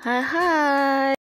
Hai.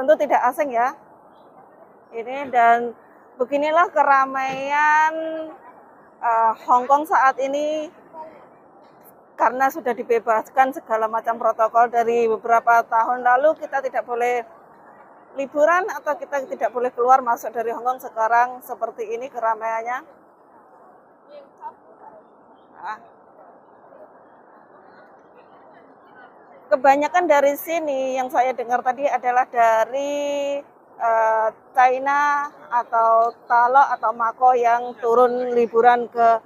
Tentu tidak asing ya ini, dan beginilah keramaian Hong Kong saat ini karena sudah dibebaskan segala macam protokol. Dari beberapa tahun lalu kita tidak boleh liburan atau kita tidak boleh keluar masuk dari Hong Kong, sekarang seperti ini keramaiannya. Kebanyakan dari sini yang saya dengar tadi adalah dari China atau Talo atau Mako yang turun liburan ke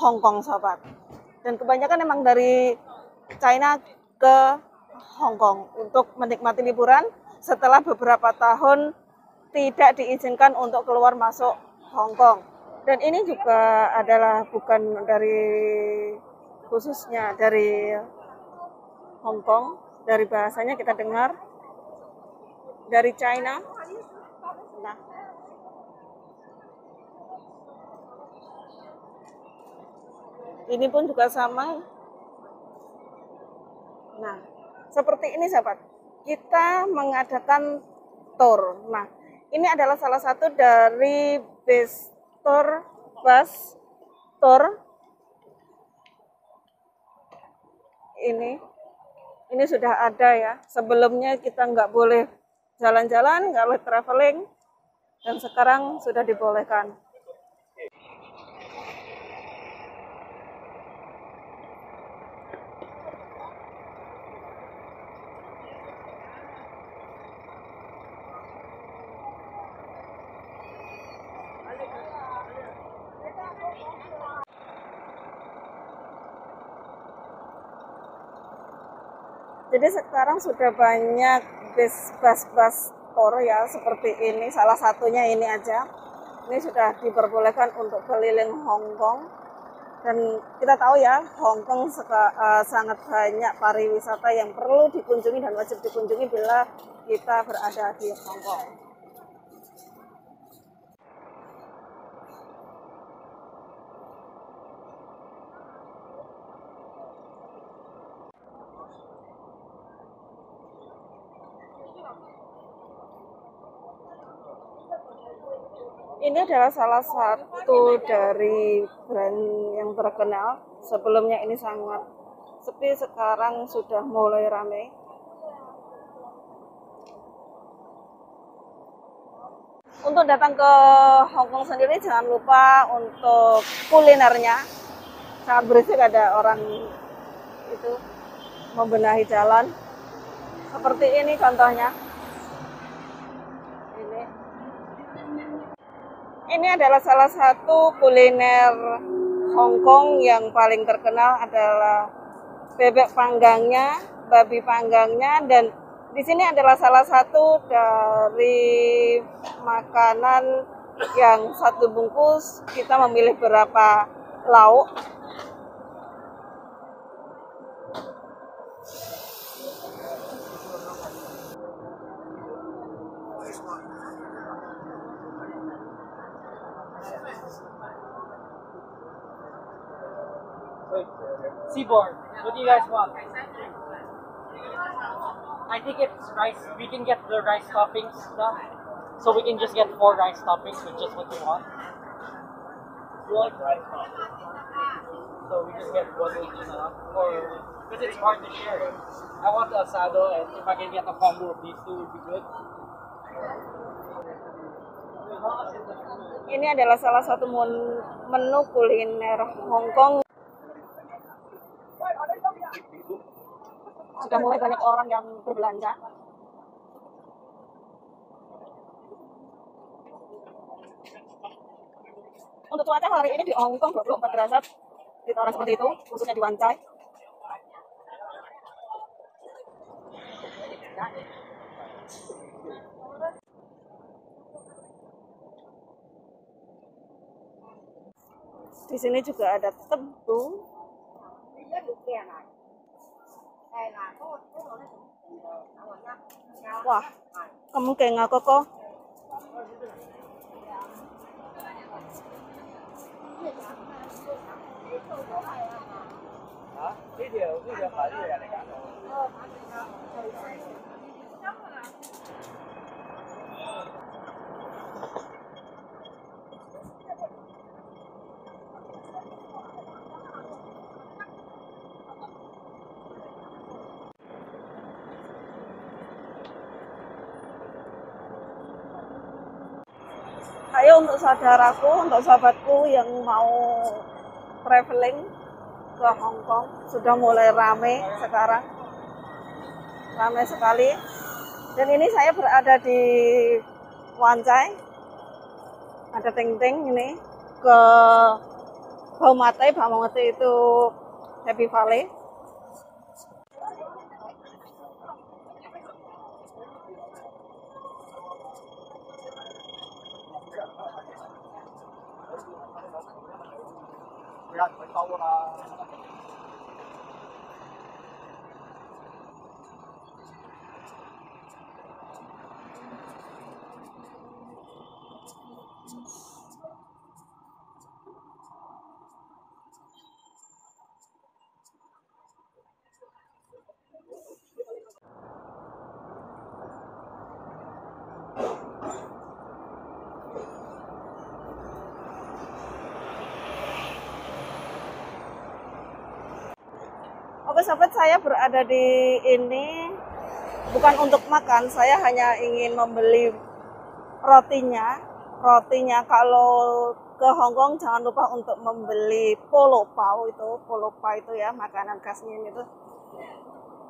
Hong Kong, sobat. Dan kebanyakan memang dari China ke Hong Kong untuk menikmati liburan setelah beberapa tahun tidak diizinkan untuk keluar masuk Hong Kong. Dan ini juga adalah bukan dari khususnya dari Hong Kong, dari bahasanya kita dengar dari China. Nah, ini pun juga sama. Nah, seperti ini sahabat, kita mengadakan tour. Nah, ini adalah salah satu dari bus tour ini. Ini sudah ada ya, sebelumnya kita nggak boleh jalan-jalan, nggak boleh traveling, dan sekarang sudah dibolehkan. Jadi sekarang sudah banyak bus tour ya, seperti ini, salah satunya ini aja. Ini sudah diperbolehkan untuk keliling Hong Kong. Dan kita tahu ya, Hong Kong sangat banyak pariwisata yang perlu dikunjungi dan wajib dikunjungi bila kita berada di Hong Kong. Ini adalah salah satu dari brand yang terkenal. Sebelumnya ini sangat sepi, sekarang sudah mulai ramai. Untuk datang ke Hong Kong sendiri jangan lupa untuk kulinernya. Sangat berisik, ada orang itu membenahi jalan. Seperti ini contohnya. Ini ini adalah salah satu kuliner Hong Kong yang paling terkenal adalah bebek panggangnya, babi panggangnya, dan di sini adalah salah satu dari makanan yang satu bungkus kita memilih berapa lauk. Seaboard, what do you guys want? I think it's rice. We can get the rice toppings stuff. So we can just get 4 rice toppings with just what you want. You like rice toppings? So we just get one each enough. Because it's hard to share. I want the asado, and if I can get a combo of these two, it would be good. Ini adalah salah satu menu kuliner Hong Kong. Sudah mulai banyak orang yang berbelanja. Untuk cuaca hari ini di Hong Kong 24 derajat, ditaruh seperti itu, khususnya di Wan Chai. Di sini juga ada tebu. Wah, kamu kayak nggak kokoh. Ayo untuk saudaraku, untuk sahabatku yang mau traveling ke Hong Kong, sudah mulai rame sekarang, rame sekali. Dan ini saya berada di Wan Chai, ada ting-ting ini ke Bau Matai itu Happy Valley. Sahabat, saya berada di ini bukan untuk makan, saya hanya ingin membeli rotinya. Rotinya kalau ke Hong Kong jangan lupa untuk membeli polo pau itu ya, makanan khasnya itu.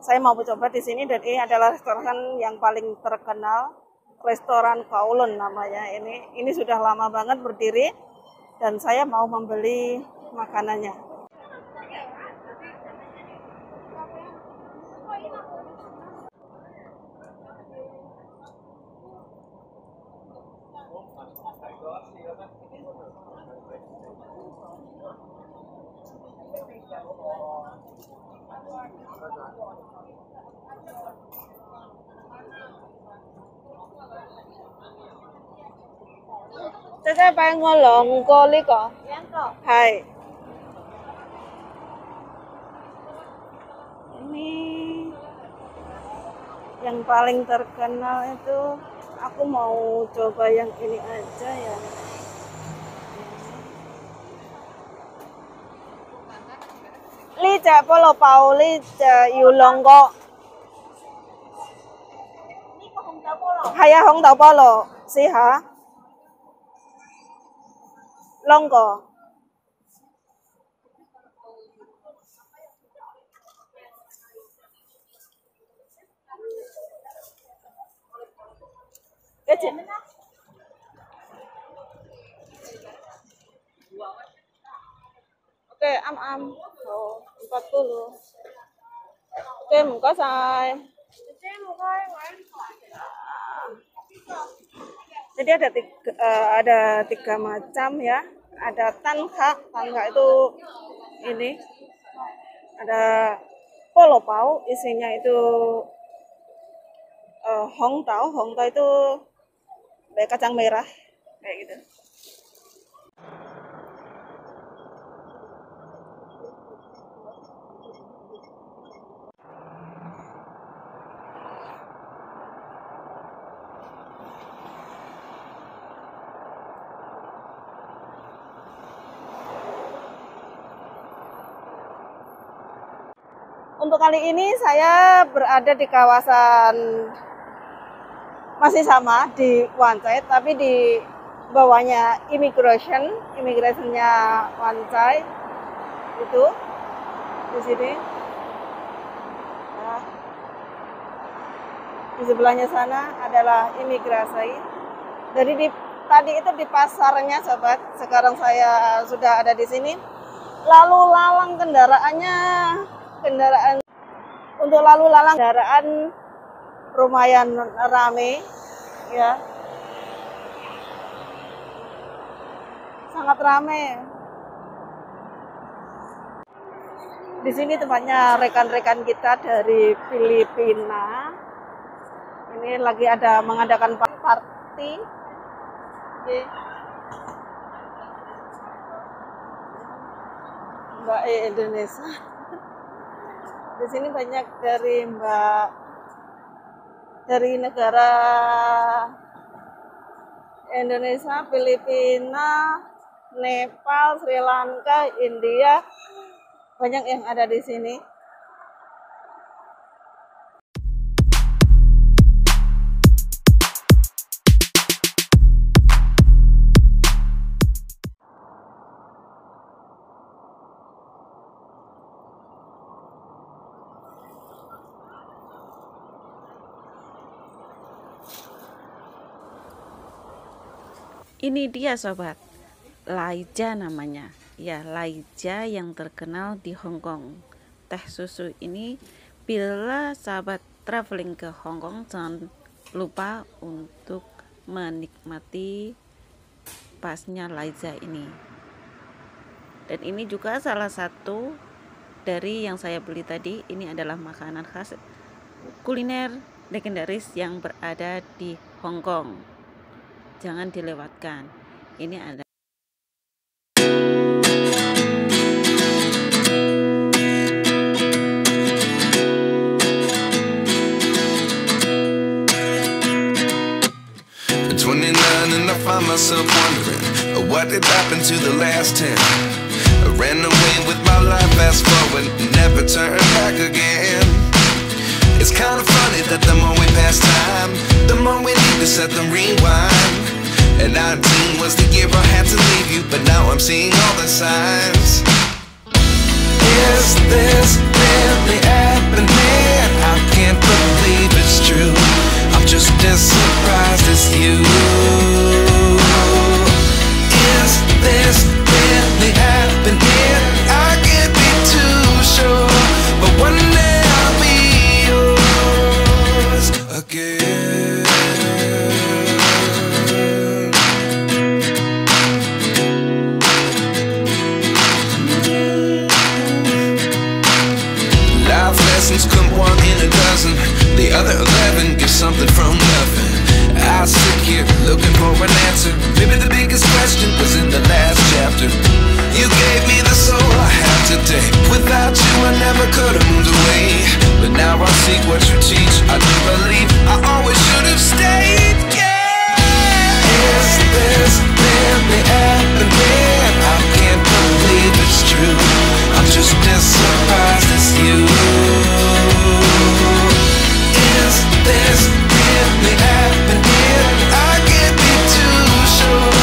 Saya mau coba di sini, dan ini adalah restoran yang paling terkenal, restoran Kowloon namanya. Ini sudah lama banget berdiri, dan saya mau membeli makanannya. Thế các bạn ngồi lộn cô lý cọ Hai Ini yang paling terkenal itu, aku mau coba yang ini aja ya. Laija polo pau, Laija yulong kok. Hay ya, hong tau polo sih ha. Long kok. Oke, Oh, 40. Oke, makasih. Jadi ada tiga macam ya. Ada tangka itu ini. Ada polopau, isinya itu hongtao itu kayak kacang merah kayak gitu. Untuk kali ini saya berada di kawasan masih sama di Wan Chai, tapi di bawahnya immigrationnya Wan Chai itu di sini. Nah, di sebelahnya sana adalah imigrasi. Jadi tadi itu di pasarnya, sobat. Sekarang saya sudah ada di sini. Lalu lalang kendaraan lumayan rame ya, sangat rame. Di sini tempatnya rekan-rekan kita dari Filipina. Ini lagi ada mengadakan party. Mbak Indonesia. Di sini banyak dari negara Indonesia, Filipina, Nepal, Sri Lanka, India, banyak yang ada di sini. Ini dia sobat, Laija namanya. Ya, Laija yang terkenal di Hong Kong. Teh susu ini bila sahabat traveling ke Hong Kong jangan lupa untuk menikmati pasnya Laija ini. Dan ini juga salah satu dari yang saya beli tadi. Ini adalah makanan khas kuliner legendaris yang berada di Hong Kong. Jangan dilewatkan. Ini ada. It's kind of funny that the more we pass time, the more we need to set them rewind. And 19 was the year I had to leave you, but now I'm seeing all the signs. Is this really happening? I can't believe it's true. I'm just as surprised as you. Is this really happening? I can't be too sure, but one day again. Life lessons come one in a dozen. The other 11 get something from nothing. I sit here looking for an answer. Maybe the biggest question was in the last chapter. You gave me the soul I have today. Without you I never could have moved away. But now I see what you teach. I do believe I always should have stayed. Yeah. Is this really happening? I can't believe it's true. I'm just as surprised as you. Is this really happening? I can't be too sure,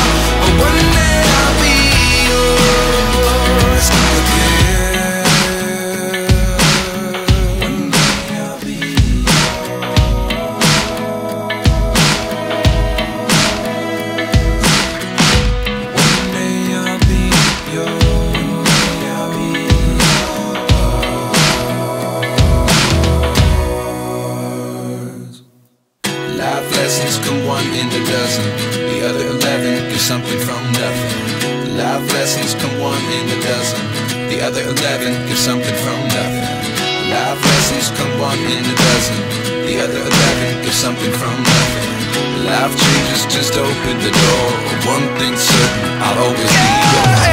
but one day I'll be yours again. One day I'll be yours. lessons come one in a dozen. The other 11 get something from nothing. Life lessons come one in a dozen. The other 11 get something from nothing. Life lessons come one in a dozen. The other 11 get something from nothing. Life changes just open the door. One thing's certain, I'll always be yours.